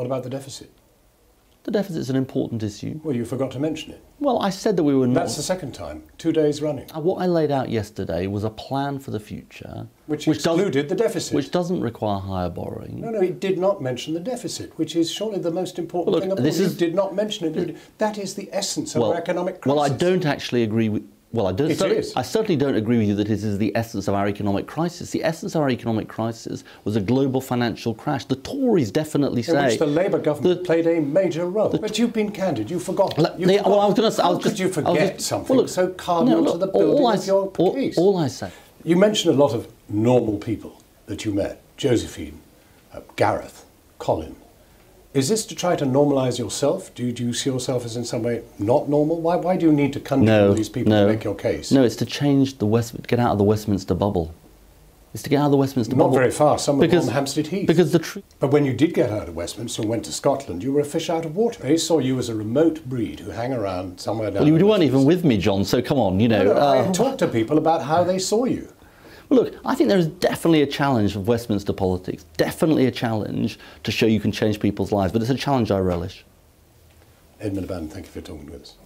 What about the deficit? The deficit's an important issue. Well, you forgot to mention it. Well, I said that we were not... That's the second time, 2 days running. What I laid out yesterday was a plan for the future... Which excluded the deficit. Which doesn't require higher borrowing. No, no, it did not mention the deficit, which is surely the most important thing about it. You did not mention it. That is the essence of our economic crisis. Well, I don't actually agree with... Well, I certainly don't agree with you that it is the essence of our economic crisis. The essence of our economic crisis was a global financial crash. The Tories definitely say... In which the Labour government played a major role. But you've been candid. You forgot. How could you forget something so cardinal to the building of your case? All I say... You mentioned a lot of normal people that you met. Josephine, Gareth, Colin. Is this to try to normalise yourself? Do you see yourself as in some way not normal? Why do you need to conjure all these people to make your case? No, it's to change the get out of the Westminster bubble. It's to get out of the Westminster bubble. Not very far. Some of them on Hampstead Heath. Because the But when you did get out of Westminster and went to Scotland, you were a fish out of water. They saw you as a remote breed who hang around somewhere down. Well, you weren't even with me, John. So come on, you know. No, I talked to people about how they saw you. Look, I think there is definitely a challenge of Westminster politics, definitely a challenge to show you can change people's lives, but it's a challenge I relish. Ed Miliband, thank you for talking with us.